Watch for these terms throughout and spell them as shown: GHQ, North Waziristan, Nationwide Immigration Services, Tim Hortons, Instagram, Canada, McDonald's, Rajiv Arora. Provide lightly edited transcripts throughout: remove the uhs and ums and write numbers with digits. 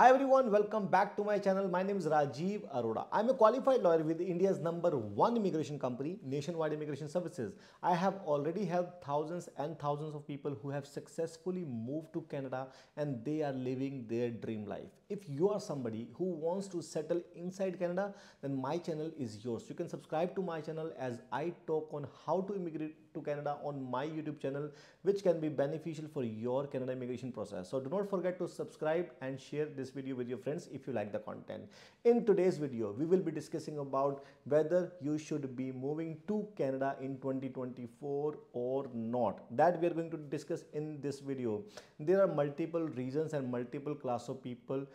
Hi everyone, welcome back to my channel. My name is Rajiv Arora. I'm a qualified lawyer with India's #1 immigration company, Nationwide Immigration Services. I have already helped thousands and thousands of people who have successfully moved to Canada and they are living their dream life. If you are somebody who wants to settle inside Canada, then my channel is yours. You can subscribe to my channel as I talk on how to immigrate to Canada on my YouTube channel, which can be beneficial for your Canada immigration process. So do not forget to subscribe and share this video with your friends if you like the content. In today's video, we will be discussing about whether you should be moving to Canada in 2024 or not. That we are going to discuss in this video. There are multiple reasons and multiple class of people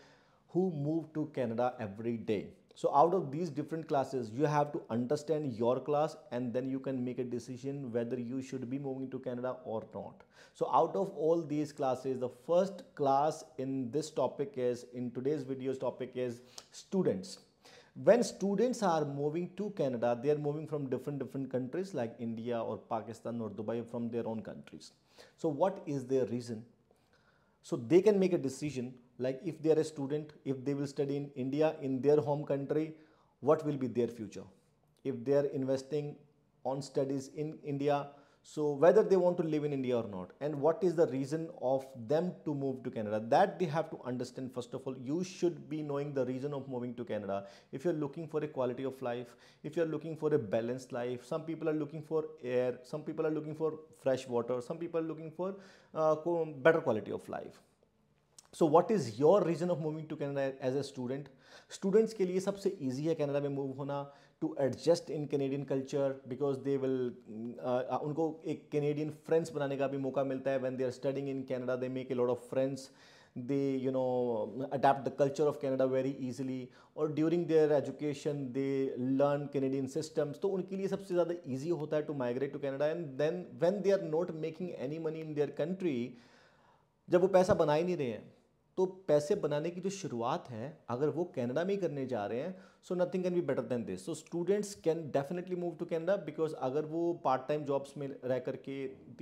who move to Canada every day. So out of these different classes, you have to understand your class and then you can make a decision whether you should be moving to Canada or not. So out of all these classes, the first class in this topic is, in today's video's topic is students. When students are moving to Canada, they are moving from different countries like India or Pakistan or Dubai, from their own countries. So what is their reason? So they can make a decision, like if they are a student, if they will study in India, in their home country, what will be their future? If they are investing on studies in India, so whether they want to live in India or not, and what is the reason of them to move to Canada, that they have to understand. First of all, you should be knowing the reason of moving to Canada. If you're looking for a quality of life, if you're looking for a balanced life, some people are looking for air, some people are looking for fresh water, some people are looking for better quality of life. So what is your reason of moving to Canada as a student? Students के लिए सबसे easy है Canada में move होना, to adjust in Canadian culture, because they will उनको एक Canadian friends बनाने का भी मौका मिलता है. When they are studying in Canada, they make a lot of friends. They, you know, adapt the culture of Canada very easily, or during their education they learn Canadian systems. So उनके लिए सबसे ज़्यादा easy होता है to migrate to Canada. And then when they are not making any money in their country, जब वो पैसा बना ही नहीं रहे हैं, तो पैसे बनाने की जो शुरुआत है अगर वो कनाडा में ही करने जा रहे हैं, so nothing can be better than this. So students can definitely move to Canada, because अगर वो पार्ट टाइम जॉब्स में रह करके $3,000,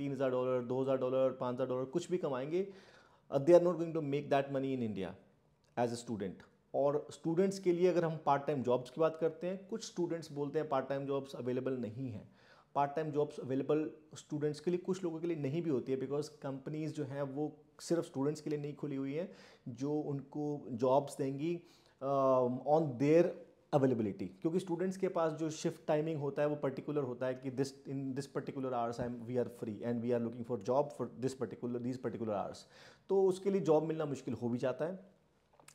$2,000, $5,000 कुछ भी कमाएंगे, they are not going to make that money in India as a student. और students के लिए अगर हम पार्ट टाइम जॉब्स की बात करते हैं, कुछ स्टूडेंट्स बोलते हैं पार्ट टाइम जॉब्स अवेलेबल नहीं हैं. Part time jobs available students के लिए, कुछ लोगों के लिए नहीं भी होती है, बिकॉज कंपनीज़ जो हैं वो सिर्फ स्टूडेंट्स के लिए नहीं खुली हुई हैं जो उनको जॉब्स देंगी ऑन देयर अवेलेबिलिटी. क्योंकि स्टूडेंट्स के पास जो शिफ्ट टाइमिंग होता है वो पर्टिकुलर होता है कि in this particular hours we are free and we are looking for job for these particular hours. तो उसके लिए जॉब मिलना मुश्किल हो भी जाता है.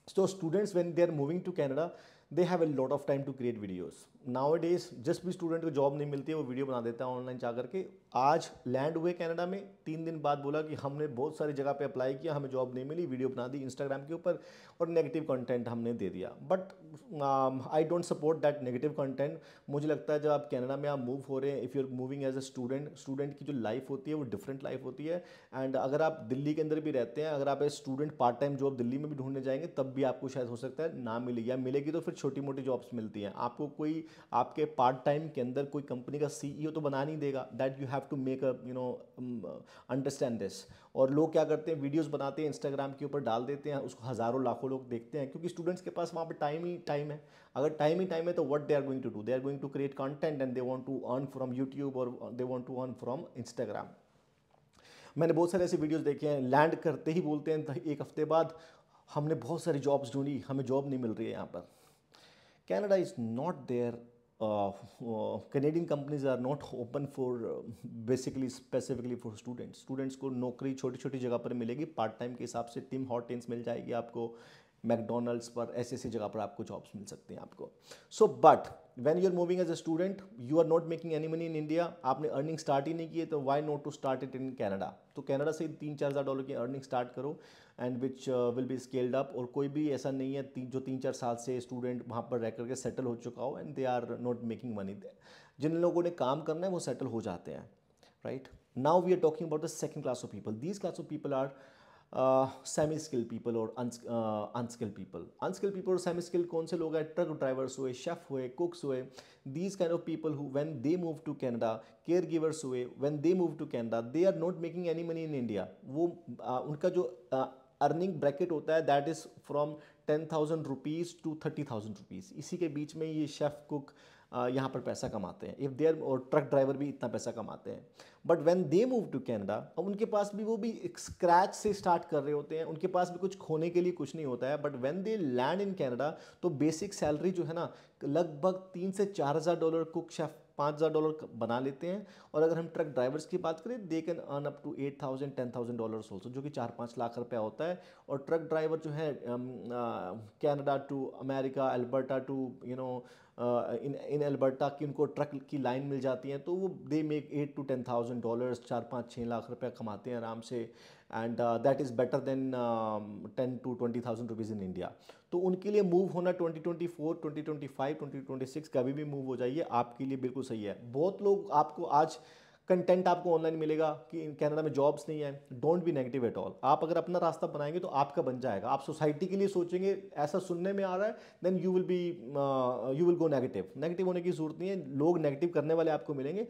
So students, when they are moving to Canada, they have a lot of time to create videos. Nowadays, जिस भी स्टूडेंट को जॉब नहीं मिलती है वो वीडियो बना देता है ऑनलाइन जा करके. आज लैंड हुए कनाडा में, 3 दिन बाद बोला कि हमने बहुत सारी जगह पे अप्लाई किया, हमें जॉब नहीं मिली, वीडियो बना दी इंस्टाग्राम के ऊपर और नेगेटिव कंटेंट हमने दे दिया. But I don't support that negative content. मुझे लगता है जब आप कनाडा में आप मूव हो रहे हैं, if you are moving as a student, student की जो लाइफ होती है वो डिफरेंट लाइफ होती है. एंड अगर आप दिल्ली के अंदर भी रहते हैं, अगर आप a student part time job Delhi में भी ढूंढने जाएंगे, तब भी आपको शायद हो सकता है ना मिले, या मिलेगी तो फिर छोटी मोटी जॉब्स मिलती हैं. आपको कोई आपके पार्ट टाइम के अंदर कोई कंपनी का CEO तो बना नहीं देगा. That you have to make a you know understand this. और लोग क्या करते हैं, वीडियोस बनाते हैं, इंस्टाग्राम के ऊपर डाल देते हैं, उसको हज़ारों लाखों लोग देखते हैं, क्योंकि स्टूडेंट्स के पास वहाँ पर टाइम है. अगर टाइम है तो what they are going to do, they are going to create content and they want to earn from YouTube और they want to earn from Instagram. मैंने बहुत सारे ऐसे वीडियोज़ देखे हैं, लैंड करते ही बोलते हैं 1 हफ्ते बाद हमने बहुत सारी जॉब्स ढूंढी, हमें जॉब नहीं मिल रही है यहाँ पर. Canada is not there, Canadian companies are not open for basically specifically for students. Students को नौकरी छोटी छोटी जगह पर मिलेगी पार्ट टाइम के हिसाब से. टिम हॉर्टन्स मिल जाएगी आपको, मैकडोनल्ड्स पर, ऐसी जगह पर आपको जॉब्स मिल सकती हैं आपको. So but when you are moving as a student, you are not making any money in India, आपने अर्निंग स्टार्ट ही नहीं की है, तो why not to start it in Canada. तो कनाडा से $3-4,000 की अर्निंग स्टार्ट करो, and which will be scaled up. और कोई भी ऐसा नहीं है जो 3-4 साल से स्टूडेंट वहाँ पर रह करके सेटल हो चुका हो and they are not making money. जिन लोगों ने काम करना है वो सेटल हो जाते हैं, right. Now we are talking about the second class of people. These class of people are semi skilled people और अनस्किल्ड पीपल. अनस्किल्ड पीपल और सेमी स्किल्ड कौन से लोग हैं, ट्रक ड्राइवर्स हुए, शेफ हुए, कुक्स हुए. These kind of people who when they move to Canada, care givers हुए, when they move to Canada, they are not making any money in India. वो उनका जो अर्निंग ब्रैकेट होता है that is from 10,000 rupees to 30,000 rupees, इसी के बीच में ये शेफ़ कुक यहाँ पर पैसा कमाते हैं इफ़ देयर, और ट्रक ड्राइवर भी इतना पैसा कमाते हैं। But when they move to Canada, अब उनके पास भी वो भी स्क्रैच से स्टार्ट कर रहे होते हैं, उनके पास भी कुछ खोने के लिए कुछ नहीं होता है। But when they land in Canada तो बेसिक सैलरी जो है ना लगभग $3,000 से $4,000 कुक शेफ़ $5,000 बना लेते हैं। और अगर हम ट्रक ड्राइवर्स की बात करें they can earn up to $8,000 10,000 also, जो कि 4-5 लाख रुपया होता है। और ट्रक ड्राइवर जो है Canada to America, Alberta to you know in Alberta की उनको ट्रक की लाइन मिल जाती है, तो वो दे मेक $8,000 to $10,000 4-5-6 लाख रुपया कमाते हैं आराम से। And that is better than 10,000 to 20,000 rupees in India. तो उनके लिए मूव होना 2024, 2025, 2026 कभी भी मूव हो जाइए, आपके लिए बिल्कुल सही है। बहुत लोग आपको आज कंटेंट आपको ऑनलाइन मिलेगा कि कनाडा में जॉब्स नहीं है, don't be negative at all. आप अगर अपना रास्ता बनाएंगे तो आपका बन जाएगा। आप सोसाइटी के लिए सोचेंगे ऐसा सुनने में आ रहा है then you will go negative. Negative होने की ज़रूरत नहीं है, लोग नेगेटिव करने वाले आपको मिलेंगे।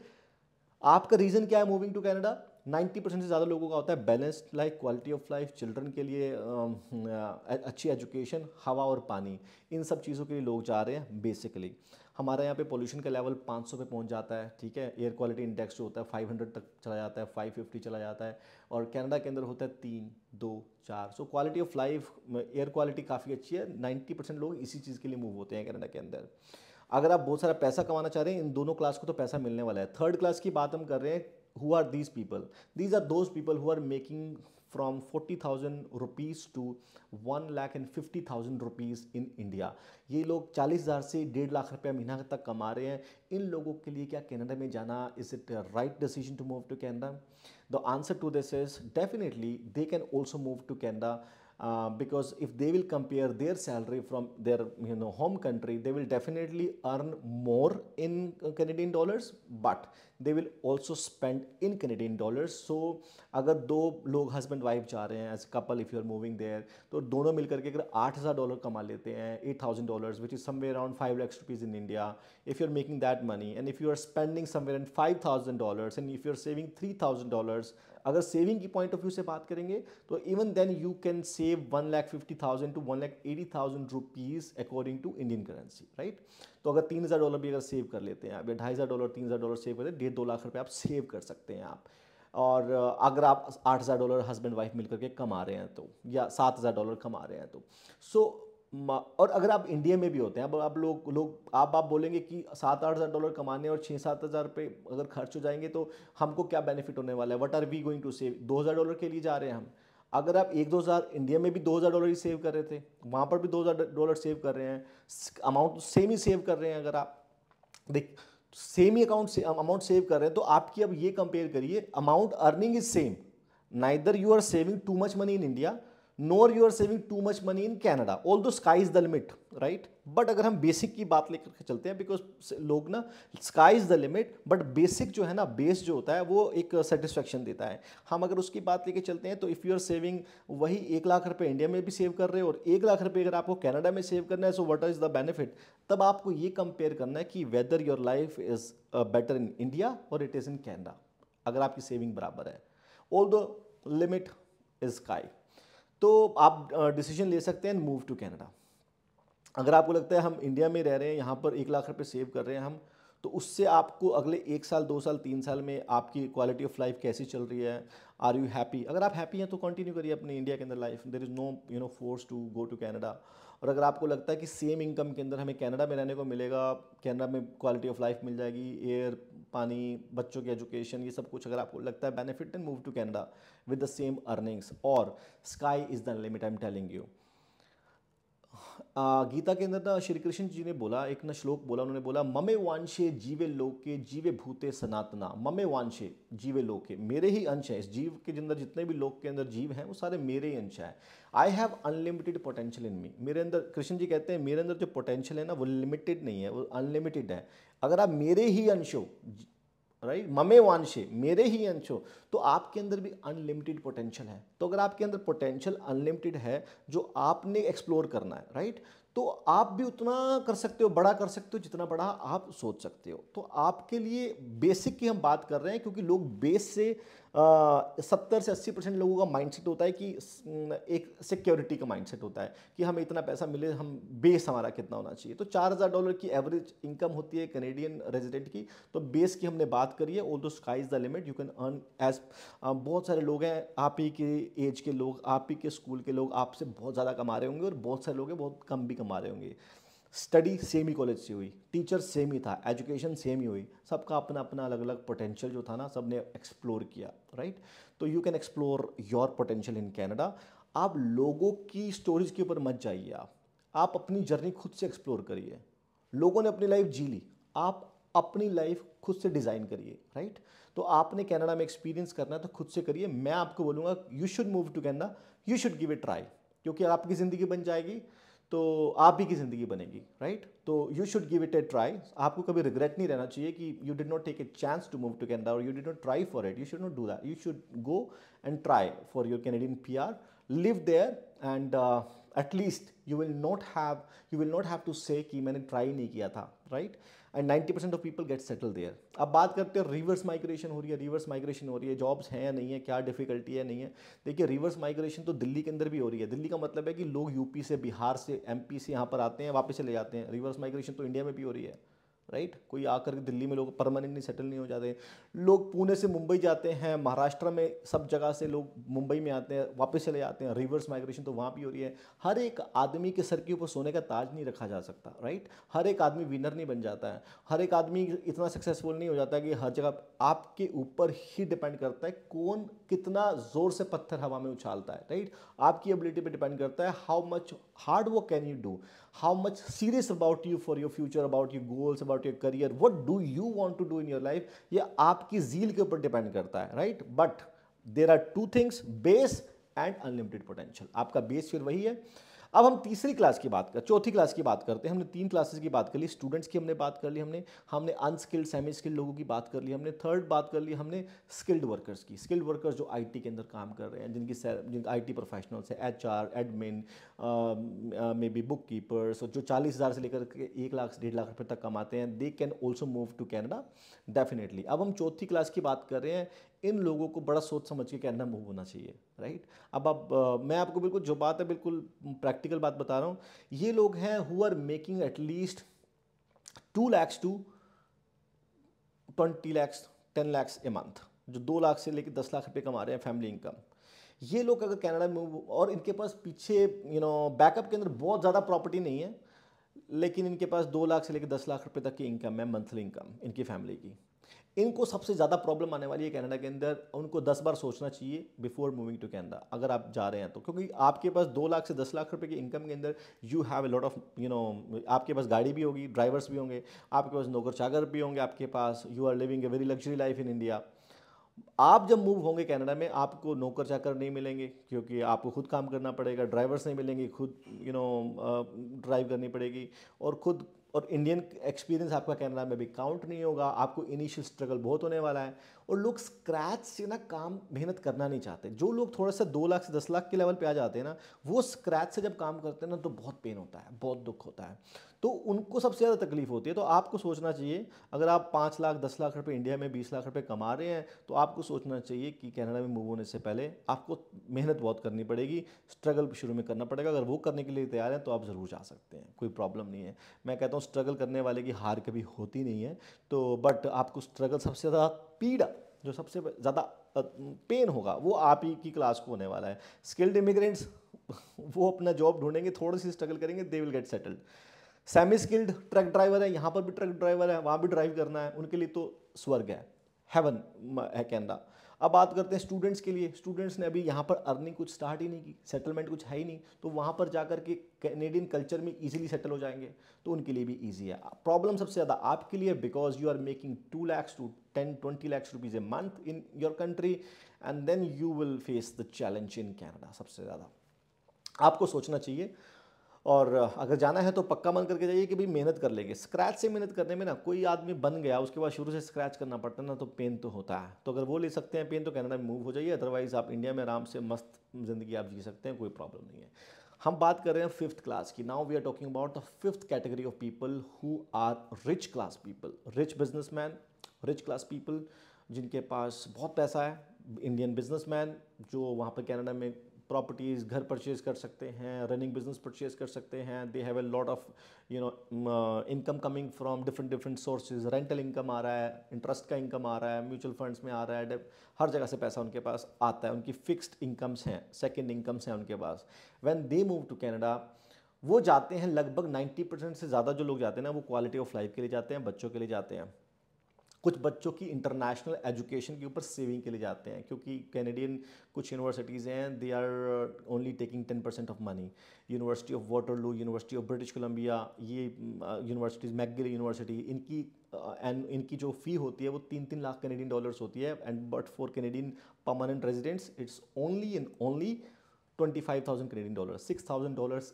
आपका रीज़न क्या है मूविंग टू कनाडा? 90% से ज़्यादा लोगों का होता है balanced life, quality of life, children के लिए अच्छी एजुकेशन, हवा और पानी, इन सब चीज़ों के लिए लोग जा रहे हैं। बेसिकली हमारे यहाँ पे पोल्यूशन का लेवल 500 पे पहुँच जाता है, ठीक है। एयर क्वालिटी इंडेक्स जो होता है 500 तक चला जाता है, 550 चला जाता है, और कनाडा के अंदर होता है 3, 2, 4। So quality of life, air quality काफ़ी अच्छी है। 90% लोग इसी चीज़ के लिए मूव होते हैं कनाडा के अंदर। अगर आप बहुत सारा पैसा कमाना चाह रहे हैं, इन दोनों क्लास को तो पैसा मिलने वाला है। थर्ड क्लास की बात हम कर रहे हैं, who are these people? These are those people who are making from 40,000 rupees to 1,50,000 rupees in India. ये लोग 40,000 से 1.5 लाख रुपया महीना तक कमा रहे हैं। इन लोगों के लिए क्या कनाडा में जाना, is it a right decision to move to Canada? The answer to this is definitely they can also move to Canada. Because if they will compare their salary from their home country, they will definitely earn more in Canadian dollars, but they will also spend in Canadian dollars. So, अगर 2 लोग husband wife जा रहे हैं as couple, if you are moving there, तो दोनों मिलकर के अगर $8,000 कमा लेते हैं, $8,000, which is somewhere around 5 lakhs rupees in India. If you are making that money, and if you are spending somewhere in $5,000, and if you are saving $3,000. अगर saving की पॉइंट ऑफ व्यू से बात करेंगे तो even then you can save 1,50,000 to 1,80,000 rupees according to Indian currency, right. तो अगर $3,000 भी अगर सेव कर लेते हैं, अगर $2,500 $3,000 सेव करते हैं, 1.5-2 लाख रुपये आप सेव कर सकते हैं आप। और अगर आप $8,000 हस्बैंड वाइफ मिलकर के कमा रहे हैं तो, या $7,000 कमा रहे हैं तो, सो और अगर आप इंडिया में भी होते हैं, अब आप लोग आप बोलेंगे कि $7,000-8,000 कमाने और 6-7 हज़ार रुपये अगर खर्च हो जाएंगे तो हमको क्या बेनिफिट होने वाला है, what are we going to save? $2,000 के लिए जा रहे हैं हम। अगर आप 1-2 हज़ार इंडिया में भी $2,000 ही सेव कर रहे थे, वहाँ पर भी $2,000 सेव कर रहे हैं, अमाउंट सेम ही सेव कर रहे हैं। अगर आप सेम ही अमाउंट सेव कर रहे हैं तो आपकी, अब ये कंपेयर करिए, amount earning is same, neither you are saving too much money in India nor you are saving too much money in Canada, although sky is the limit, right? But अगर हम बेसिक की बात लेकर के चलते हैं, because लोग ना sky is the limit, but basic जो है ना, बेस जो होता है वो एक सेटिस्फेक्शन देता है। हम अगर उसकी बात लेके चलते हैं तो इफ़ यू आर सेविंग वही 1 लाख रुपए इंडिया में भी सेव कर रहे हो और 1 लाख रुपए अगर आपको कनाडा में सेव करना है, so what is the benefit? तब आपको ये कंपेयर करना है कि whether your life is better in India और इट इज़ इन कैनेडा, अगर आपकी सेविंग बराबर है। ऑल्दो लिमिट इज़ स्काई, तो आप डिसीजन ले सकते हैं मूव टू कनाडा। अगर आपको लगता है हम इंडिया में रह रहे हैं, यहाँ पर 1 लाख रुपए सेव कर रहे हैं हम, तो उससे आपको अगले 1 साल 2 साल 3 साल में आपकी क्वालिटी ऑफ लाइफ कैसी चल रही है, आर यू हैप्पी? अगर आप हैप्पी हैं तो कंटिन्यू करिए अपने इंडिया के अंदर life, there is no force to go to Canada. और अगर आपको लगता है कि सेम इनकम के अंदर हमें कनाडा में रहने को मिलेगा, कनाडा में क्वालिटी ऑफ लाइफ मिल जाएगी, एयर, पानी, बच्चों की एजुकेशन, ये सब कुछ अगर आपको लगता है benefit, then move to Canada with the same earnings, और sky is the limit, I am telling you. Gita के अंदर ना श्री कृष्ण जी ने बोला, एक ना श्लोक बोला, उन्होंने बोला ममे वांशे जीवे लोके जीवे भूते सनातना। ममे वांशे जीवे लोके, मेरे ही अंश है इस जीव के अंदर, जितने भी लोक के अंदर जीव हैं वो सारे मेरे ही अंश है। I have unlimited potential in me, मेरे अंदर, कृष्ण जी कहते हैं मेरे अंदर जो पोटेंशियल है ना वो लिमिटेड नहीं है, वो अनलिमिटेड है। अगर आप मेरे ही अंश हो, राइट, ममे वांशे, मेरे ही अंश हो, तो आपके अंदर भी अनलिमिटेड पोटेंशियल है। तो अगर आपके अंदर पोटेंशियल अनलिमिटेड है जो आपने एक्सप्लोर करना है, राइट, तो आप भी उतना कर सकते हो, बड़ा कर सकते हो, जितना बड़ा आप सोच सकते हो। तो आपके लिए बेसिक की हम बात कर रहे हैं, क्योंकि लोग बेस से 70 से 80% लोगों का माइंडसेट होता है कि एक सिक्योरिटी का माइंडसेट होता है कि हमें इतना पैसा मिले, हम बेस हमारा कितना होना चाहिए। तो $4000 की एवरेज इनकम होती है कैनेडियन रेजिडेंट की। तो बेस की हमने बात करी है, although sky is the limit, you can earn as. बहुत सारे लोग हैं आप ही के एज के लोग, आप ही के स्कूल के लोग आपसे बहुत ज़्यादा कमा रहे होंगे, और बहुत सारे लोग हैं बहुत कम भी कमा रहे होंगे। स्टडी सेम ही कॉलेज से हुई, टीचर सेम ही था, एजुकेशन सेम ही हुई, सबका अपना अपना अलग अलग पोटेंशियल जो था ना, सब ने एक्सप्लोर किया, राइट। तो you can explore your potential in Canada. आप लोगों की स्टोरीज के ऊपर मत जाइए, आप अपनी जर्नी खुद से एक्सप्लोर करिए। लोगों ने अपनी लाइफ जी ली, आप अपनी लाइफ खुद से डिज़ाइन करिए, राइट। तो आपने कनाडा में एक्सपीरियंस करना है तो खुद से करिए। मैं आपको बोलूँगा you should move to Canada, you should give it try, क्योंकि आपकी ज़िंदगी बन जाएगी तो आप ही की ज़िंदगी बनेगी, राइट। तो you should give it a try. आपको कभी रिग्रेट नहीं रहना चाहिए कि you did not take a chance to move to Canada और you did not try for it. You should not do that, you should go and try for your Canadian PR, live there, and at least you will not have to say कि मैंने try नहीं किया था, right? And 90% of people get settled there. अब बात करते हैं reverse migration हो रही है, jobs हैं या नहीं है, क्या difficulty है नहीं है। देखिए reverse migration तो दिल्ली के अंदर भी हो रही है। दिल्ली का मतलब है कि लोग यूपी से, बिहार से, MP से यहाँ पर आते हैं, वापस चले जाते हैं। reverse migration तो इंडिया में भी हो रही है, राइट कोई आकर के दिल्ली में लोग परमानेंटली सेटल नहीं हो जाते। लोग पुणे से मुंबई जाते हैं, महाराष्ट्र में सब जगह से लोग मुंबई में आते हैं, वापस चले जाते हैं। रिवर्स माइग्रेशन तो वहाँ भी हो रही है। हर एक आदमी के सर के ऊपर सोने का ताज नहीं रखा जा सकता, राइट। हर एक आदमी विनर नहीं बन जाता है, हर एक आदमी इतना सक्सेसफुल नहीं हो जाता कि हर जगह। आपके ऊपर ही डिपेंड करता है कौन कितना ज़ोर से पत्थर हवा में उछालता है, राइट। आपकी एबिलिटी पर डिपेंड करता है, how much hard work can you do, how much serious about you for your future, about your goals, about your career, what do you want to do in your life, ये आपकी zeal के ऊपर depend करता है, right? But there are two things, base and unlimited potential. आपका base फिर वही है। अब हम तीसरी क्लास की बात कर, चौथी क्लास की बात करते हैं। हमने 3 क्लासेस की बात कर ली, स्टूडेंट्स की हमने बात कर ली, हमने अनस्किल्ड, सेमी स्किल्ड लोगों की बात कर ली, हमने थर्ड बात कर ली, हमने स्किल्ड वर्कर्स की। स्किल्ड वर्कर्स जो IT के अंदर काम कर रहे हैं, जिन IT प्रोफेशनल्स हैं, HR, admin, maybe bookkeepers, जो 40,000 से लेकर 1 लाख 1.5 लाख रुपये तक कमाते हैं, they can also move to Canada definitely. अब हम चौथी क्लास की बात कर रहे हैं, इन लोगों को बड़ा सोच समझ के कैनेडा मूव होना चाहिए, राइट। अब मैं आपको बिल्कुल जो बात है बिल्कुल प्रैक्टिकल बात बता रहा हूँ। ये लोग हैं who are making at least 2 lakhs to 20 lakhs 10 lakhs a month, जो 2 लाख से लेकर 10 लाख रुपये कमा रहे हैं फैमिली इनकम। ये लोग अगर कैनेडा में, और इनके पास पीछे बैकअप के अंदर बहुत ज़्यादा प्रॉपर्टी नहीं है, लेकिन इनके पास 2 लाख से लेकर 10 लाख रुपये तक की इनकम है, मंथली इनकम इनकी फैमिली की। इनको सबसे ज़्यादा प्रॉब्लम आने वाली है कनाडा के अंदर। उनको 10 बार सोचना चाहिए बिफोर मूविंग टू कनाडा, अगर आप जा रहे हैं तो, क्योंकि आपके पास 2 लाख से 10 लाख रुपए की इनकम के अंदर you have a lot of आपके पास गाड़ी भी होगी, ड्राइवर्स भी होंगे, आपके पास नौकर चाकर भी होंगे, आपके पास you are living a very luxury life in India. आप जब मूव होंगे कनाडा में, आपको नौकर चाकर नहीं मिलेंगे, क्योंकि आपको खुद काम करना पड़ेगा, ड्राइवर्स नहीं मिलेंगे, खुद ड्राइव करनी पड़ेगी, और इंडियन एक्सपीरियंस आपका कनाडा में भी काउंट नहीं होगा। आपको इनिशियल स्ट्रगल बहुत होने वाला है। और लोग स्क्रैच से ना काम, मेहनत करना नहीं चाहते। जो लोग थोड़ा सा 2 लाख से 10 लाख के लेवल पे आ जाते हैं ना, वो स्क्रैच से जब काम करते हैं ना, तो बहुत पेन होता है, बहुत दुख होता है, तो उनको सबसे ज़्यादा तकलीफ होती है। तो आपको सोचना चाहिए, अगर आप 5 लाख 10 लाख रुपये इंडिया में 20 लाख रुपये कमा रहे हैं, तो आपको सोचना चाहिए कि कनाडा में मूव होने से पहले आपको मेहनत बहुत करनी पड़ेगी, स्ट्रगल शुरू में करना पड़ेगा। अगर वो करने के लिए तैयार हैं तो आप ज़रूर जा सकते हैं, कोई प्रॉब्लम नहीं है। मैं कहता हूँ स्ट्रगल करने वाले की हार कभी होती नहीं है। तो बट आपको स्ट्रगल सबसे ज़्यादा पीड़ा, जो सबसे ज़्यादा पेन होगा, वो आप ही की क्लास को होने वाला है। स्किल्ड इमिग्रेंट्स वो अपना जॉब ढूंढेंगे, थोड़ी सी स्ट्रगल करेंगे, they will get settled. Semi skilled truck driver है, यहाँ पर भी ट्रक ड्राइवर है, वहाँ भी ड्राइव करना है, उनके लिए तो स्वर्ग है, हेवन है कनाडा। अब बात करते हैं स्टूडेंट्स के लिए। स्टूडेंट्स ने अभी यहाँ पर अर्निंग कुछ स्टार्ट ही नहीं की, सेटलमेंट कुछ है ही नहीं, तो वहाँ पर जाकर के कैनेडियन कल्चर में ईजिली सेटल हो जाएंगे, तो उनके लिए भी ईजी है। प्रॉब्लम सबसे ज़्यादा आपके लिए, because you are making 2 lakhs to 10-20 lakhs rupees a month in your country, and then you will face the challenge in Canada. सबसे ज़्यादा आपको सोचना चाहिए, और अगर जाना है तो पक्का मन करके जाइए कि भाई मेहनत कर लेंगे। स्क्रैच से मेहनत करने में ना, कोई आदमी बन गया, उसके बाद शुरू से स्क्रैच करना पड़ता है ना, तो पेन तो होता है। तो अगर वो ले सकते हैं पेन, तो कनाडा में मूव हो जाइए, अदरवाइज़ आप इंडिया में आराम से मस्त ज़िंदगी आप जी सकते हैं, कोई प्रॉब्लम नहीं है। हम बात कर रहे हैं 5th क्लास की। Now we are talking about the 5th category of people who are rich class people, rich businessman, rich class people, जिनके पास बहुत पैसा है, इंडियन बिजनेसमैन जो वहाँ पर कनाडा में प्रॉपर्टीज़ घर परचेज़ कर सकते हैं, रनिंग बिजनेस परचेज़ कर सकते हैं, they have a lot of income coming from different different sources, rental income आ रहा है, इंटरेस्ट का इनकम आ रहा है, म्यूचुअल फंड्स में आ रहा है, हर जगह से पैसा उनके पास आता है, उनकी फिक्स्ड इनकम्स हैं, सेकेंड इनकम्स हैं उनके पास। When they move to Canada वो जाते हैं लगभग 90% से ज़्यादा जो लोग जाते हैं ना वो क्वालिटी ऑफ लाइफ के लिए जाते हैं, बच्चों के लिए जाते हैं, कुछ बच्चों की इंटरनेशनल एजुकेशन के ऊपर सेविंग के लिए जाते हैं क्योंकि कैनेडियन कुछ यूनिवर्सिटीज़ हैं they are only taking 10% of money. University of Waterloo, university of British Columbia, ये यूनिवर्सिटीज़, मैकगिल यूनिवर्सिटी, इनकी इनकी जो फ़ी होती है वो 3-3 लाख कैनेडियन डॉलर्स होती है and but for Canadian permanent residents it's only and only 25,000 Canadian dollar, $6,000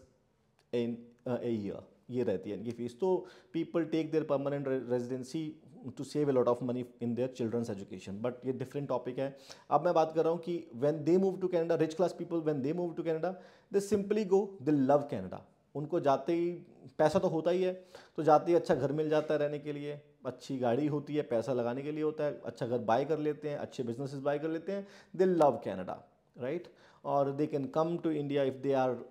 in a year ये रहती है इनकी फीस। तो people take their permanent residency to save a lot of money in their children's education, but ये different topic है। अब मैं बात कर रहा हूँ कि when they move to Canada, rich class people when they move to Canada they simply go, they love Canada. उनको जाते ही पैसा तो होता ही है, तो जाते ही अच्छा घर मिल जाता है रहने के लिए, अच्छी गाड़ी होती है, पैसा लगाने के लिए होता है, अच्छा घर बाय कर लेते हैं, अच्छे बिजनेसेस बाय कर लेते हैं, दे लव कनाडा राइट। और they can come to India if they are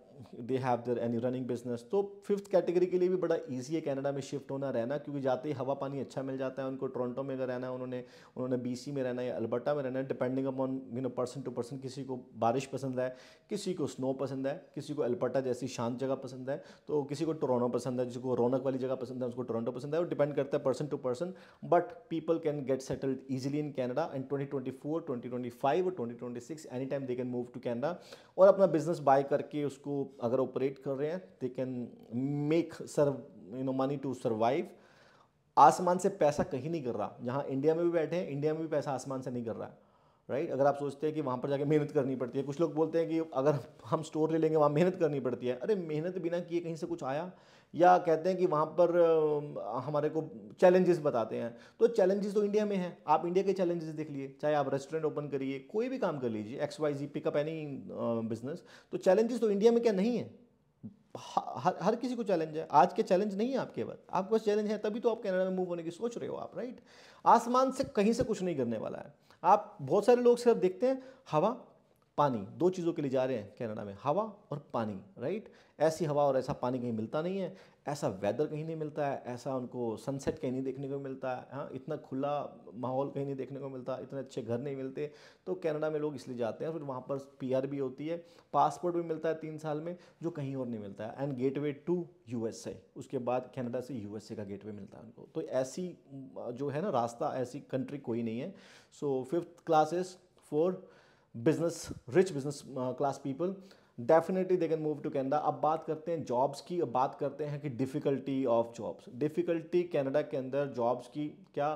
they have their any running business. तो फिफ्थ कैटेगरी के लिए भी बड़ा इजी है कनाडा में शिफ्ट होना, रहना, क्योंकि जाते ही हवा पानी अच्छा मिल जाता है उनको। टोरंटो में अगर रहना है उन्होंने बीसी में रहना है या अल्बर्टा में रहना है, depending upon person to person. किसी को बारिश पसंद है, किसी को स्नो पसंद है, किसी को अल्बर्टा जैसी शांत जगह पसंद है, तो किसी को टोरंटो पसंद है, जिसको रौनक वाली जगह पसंद है उसको टोरंटो पसंद है। वो डिपेंड करता है person to person, but people can get settled easily in Canada and 2024, 2025 और 2026 any time they can move to Canada और अपना बिजनेस बाय करके उसको अगर ऑपरेट कर रहे हैं they can make money to survive. आसमान से पैसा कहीं नहीं कर रहा, जहां इंडिया में भी बैठे हैं इंडिया में भी पैसा आसमान से नहीं कर रहा है राइट। अगर आप सोचते हैं कि वहां पर जाके मेहनत करनी पड़ती है, कुछ लोग बोलते हैं कि अगर हम स्टोर ले लेंगे वहां मेहनत करनी पड़ती है, अरे मेहनत बिना किए कहीं से कुछ आया? या कहते हैं कि वहाँ पर हमारे को चैलेंजेस बताते हैं, तो चैलेंजेस तो इंडिया में हैं। आप इंडिया के चैलेंजेस देख लिए, चाहे आप रेस्टोरेंट ओपन करिए, कोई भी काम कर लीजिए, XYZ पिकअप एनी बिजनेस, तो चैलेंजेस तो इंडिया में क्या नहीं है? हर किसी को चैलेंज है। आज के चैलेंज नहीं है आपके पास, आपके पास चैलेंज है तभी तो आप कनाडा में मूव होने की सोच रहे हो आप राइट। आसमान से कहीं से कुछ नहीं करने वाला है। आप बहुत सारे लोग सिर्फ देखते हैं हवा पानी, दो चीज़ों के लिए जा रहे हैं कनाडा में, हवा और पानी राइट। ऐसी हवा और ऐसा पानी कहीं मिलता नहीं है, ऐसा वेदर कहीं नहीं मिलता है, ऐसा उनको सनसेट कहीं नहीं देखने को मिलता है, हाँ इतना खुला माहौल कहीं नहीं देखने को मिलता, इतने अच्छे घर नहीं मिलते, तो कनाडा में लोग इसलिए जाते हैं। फिर वहाँ पर PR भी होती है, पासपोर्ट भी मिलता है 3 साल में, जो कहीं और नहीं मिलता है, एंड गेटवे टू USA, उसके बाद कनाडा से USA का गेटवे मिलता है उनको। तो ऐसी जो है ना रास्ता, ऐसी कंट्री कोई नहीं है। So 5th class is for business, rich business class people, definitely they can move to Canada. अब बात करते हैं जॉब्स की, अब बात करते हैं कि difficulty of jobs, difficulty Canada के अंदर जॉब्स की क्या।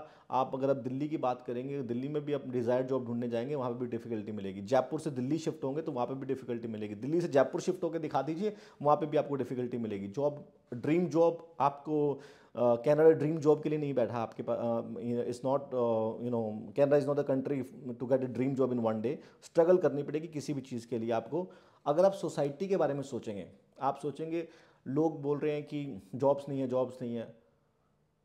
आप अगर आप दिल्ली की बात करेंगे, दिल्ली में भी आप डिज़ायर्ड जॉब ढूंढने जाएंगे वहाँ पे भी डिफ़िकल्टी मिलेगी। जयपुर से दिल्ली शिफ्ट होंगे तो वहाँ पे भी डिफ़िकल्टी मिलेगी, दिल्ली से जयपुर शिफ्ट होकर दिखा दीजिए वहाँ पे भी आपको डिफ़िकल्टी मिलेगी। जॉब ड्रीम जॉब आपको कनाडा ड्रीम जॉब के लिए नहीं बैठा आपके पास, it's not Canada is not a country to get a dream job in one day. Struggle करनी पड़ेगी किसी भी चीज़ के लिए आपको। अगर आप सोसाइटी के बारे में सोचेंगे, आप सोचेंगे लोग बोल रहे हैं कि जॉब्स नहीं है, जॉब्स नहीं है,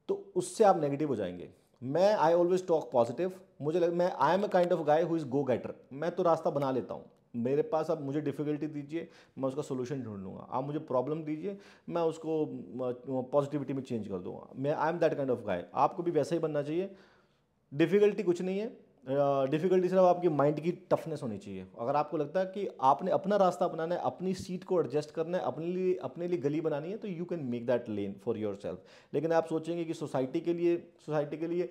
तो उससे आप नेगेटिव हो जाएंगे। मैं आई ऑलवेज टॉक पॉजिटिव, मैं I am a kind of guy who is go getter. मैं तो रास्ता बना लेता हूँ, मेरे पास आप मुझे डिफ़िकल्टी दीजिए मैं उसका सोल्यूशन ढूंढ लूँगा, आप मुझे प्रॉब्लम दीजिए मैं उसको पॉजिटिविटी में चेंज कर दूँगा। मैं I am that kind of guy, आपको भी वैसा ही बनना चाहिए। डिफ़िकल्टी कुछ नहीं है, डिफ़िकल्टी सिर्फ आपकी माइंड की टफनेस होनी चाहिए। अगर आपको लगता है कि आपने अपना रास्ता अपनाना है, अपनी सीट को एडजस्ट करना है, अपने लिए गली बनानी है, तो you can make that lane for yourself. लेकिन आप सोचेंगे कि सोसाइटी के लिए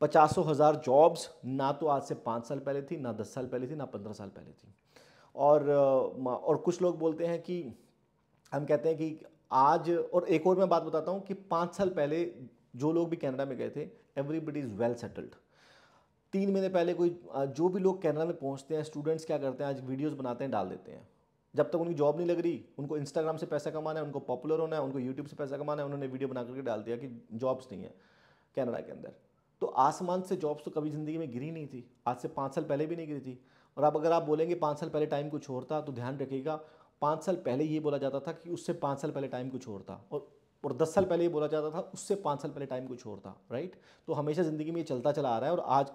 50,000 जॉब्स ना तो आज से 5 साल पहले थी, ना 10 साल पहले थी, ना 15 साल पहले थी। और कुछ लोग बोलते हैं कि हम कहते हैं कि आज, और एक और मैं बात बताता हूँ कि 5 साल पहले जो लोग भी कनाडा में गए थे एवरीबडी इज़ वेल सेटल्ड। 3 महीने पहले कोई जो भी लोग कनाडा में पहुँचते हैं, स्टूडेंट्स क्या करते हैं आज वीडियोज़ बनाते हैं, डाल देते हैं। जब तक उनकी जॉब नहीं लग रही, उनको इंस्टाग्राम से पैसा कमाना है, उनको पॉपुलर होना है, उनको यूट्यूब से पैसा कमाना है, उन्होंने वीडियो बना करके डाल दिया कि जॉब्स नहीं है कनाडा के अंदर। तो आसमान से जॉब्स तो कभी ज़िंदगी में गिरी नहीं थी, आज से 5 साल पहले भी नहीं गिरी थी। और अब अगर आप बोलेंगे 5 साल पहले टाइम कुछ और था, तो ध्यान रखिएगा 5 साल पहले ये बोला जाता था कि उससे 5 साल पहले टाइम कुछ और था, और और 10 साल पहले ये बोला जाता था, उससे 5 साल पहले टाइम कुछ और था, राइट। तो हमेशा ज़िंदगी में ये चलता चला आ रहा है। और आज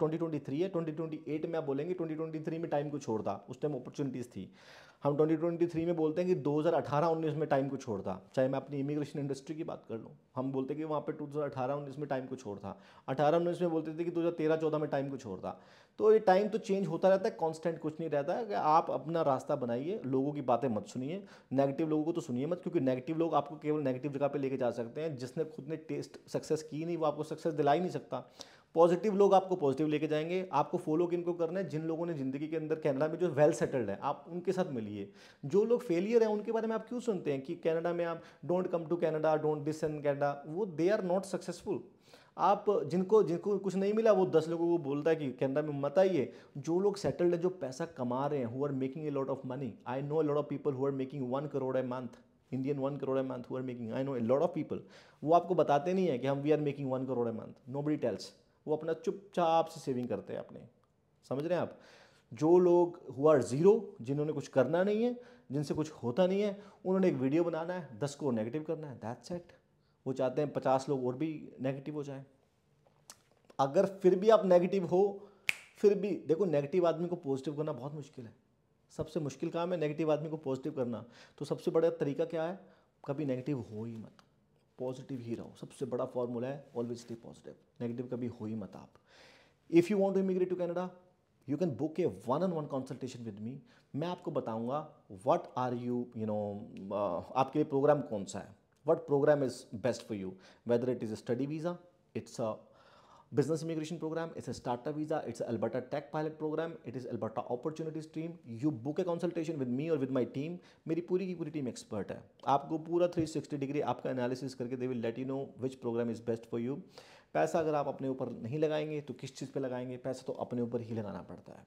2023 है, 2028 में आप बोलेंगे 2023 में टाइम कुछ और था, उस टाइम अपॉर्चुनिटीज़ थी। हम 2023 में बोलते हैं कि 2018-19 में टाइम कुछ और था, चाहे मैं अपनी इमिग्रेशन इंडस्ट्री की बात कर लूँ, हम बोलते हैं कि वहाँ पर 2018-19 में टाइम कुछ और था, 18-19 में बोलते थे कि 2013-14 में टाइम कुछ और था। तो ये टाइम तो चेंज होता रहता है, कॉन्स्टेंट कुछ नहीं रहता है। कि आप अपना रास्ता बनाइए, लोगों की बातें मत सुनिए, नेगेटिव लोगों को तो सुनिए मत, क्योंकि नेगेटिव लोग आपको केवल नेगेटिव जगह पर लेके जा सकते हैं। जिसने खुद ने टेस्ट सक्सेस की नहीं, वो आपको सक्सेस दिला ही नहीं सकता। पॉजिटिव लोग आपको पॉजिटिव लेके जाएंगे। आपको फॉलो किनको करना है, जिन लोगों ने ज़िंदगी के अंदर कनाडा में जो वेल सेटल्ड है, आप उनके साथ मिलिए। जो लोग फेलियर हैं उनके बारे में आप क्यों सुनते हैं कि कनाडा में आप don't come to Canada, don't this in Canada, वो दे आर नॉट सक्सेसफुल। आप जिनको जिनको कुछ नहीं मिला वो 10 लोगों को बोलता है कि कनाडा में मत आइए। जो लोग सेटल्ड हैं, जो पैसा कमा रहे हैं, who are making a lot of money, I know a lot of people who are making 1 crore a month, Indian 1 crore a month who are making, I know a lot of people. वो आपको बताते नहीं है कि हम we are making 1 crore a month, nobody tells. वो अपना चुपचाप से सेविंग करते हैं अपने, समझ रहे हैं आप। जो लोग हुआ ज़ीरो, जिन्होंने कुछ करना नहीं है, जिनसे कुछ होता नहीं है, उन्होंने एक वीडियो बनाना है, 10 को नेगेटिव करना है, दैट्स इट। वो चाहते हैं 50 लोग और भी नेगेटिव हो जाए। अगर फिर भी आप नेगेटिव हो, फिर भी देखो, नेगेटिव आदमी को पॉजिटिव करना बहुत मुश्किल है। सबसे मुश्किल काम है नेगेटिव आदमी को पॉजिटिव करना। तो सबसे बड़ा तरीका क्या है, कभी नेगेटिव हो ही मत, पॉजिटिव ही रहो। सबसे बड़ा फॉर्मूला है ऑलवेज स्टे पॉजिटिव, नेगेटिव कभी हो ही मत आप। If you want to immigrate to Canada, you can book a 1-on-1 consultation with me. मैं आपको बताऊंगा व्हाट आर यू नो, आपके लिए प्रोग्राम कौन सा है, what program is best for you, whether it is a study visa, it's a business immigration program, it's a startup visa, it's Alberta tech pilot program, it is Alberta opportunity stream. You book a consultation with me or with my team. मेरी पूरी की पूरी team expert है, आपको पूरा 360 degree आपका analysis करके they will let you know which program is best for you. पैसा अगर आप अपने ऊपर नहीं लगाएंगे तो किस चीज़ पे लगाएंगे, पैसा तो अपने ऊपर ही लगाना पड़ता है।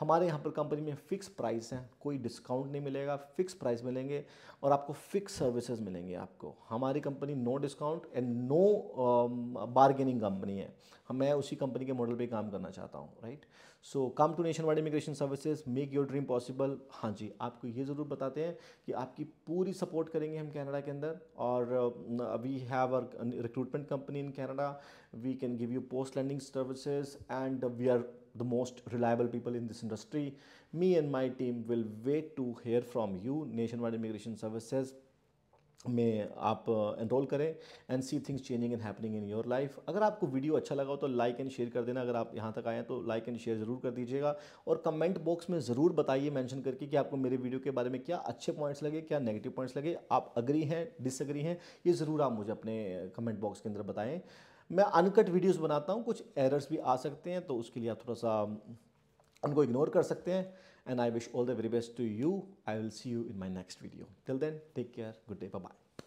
हमारे यहाँ पर कंपनी में फ़िक्स प्राइस हैं, कोई डिस्काउंट नहीं मिलेगा, फ़िक्स प्राइस मिलेंगे और आपको फ़िक्स सर्विसेज मिलेंगे। आपको हमारी company no discount and no bargaining company है। मैं उसी कंपनी के मॉडल पे काम करना चाहता हूँ, right. So come to nationwide immigration services, make your dream possible. हाँ जी, आपको ये ज़रूर बताते हैं कि आपकी पूरी सपोर्ट करेंगे हम कनाडा के अंदर। और we have our recruitment company in Canada, we can give you post landing services and we are the most reliable people in this industry. Me and my team will wait to hear from you. Nationwide Immigration Services में आप enroll करें and see things changing and happening in your life. अगर आपको video अच्छा लगा हो तो like and share कर देना। अगर आप यहाँ तक आए हैं तो लाइक एंड शेयर ज़रूर कर दीजिएगा और कमेंट बॉक्स में ज़रूर बताइए मेंशन करके कि आपको मेरे वीडियो के बारे में क्या अच्छे पॉइंट्स लगे, क्या नेगेटिव पॉइंट्स लगे, आप अग्री हैं, डिसएग्री हैं, ये ज़रूर आप मुझे अपने कमेंट बॉक्स के अंदर बताएँ। मैं अनकट वीडियोस बनाता हूँ, कुछ एरर्स भी आ सकते हैं तो उसके लिए आप थोड़ा सा उनको इग्नोर कर सकते हैं। And I wish all the very best to you. I will see you in my next video. Till then take care, good day, bye bye.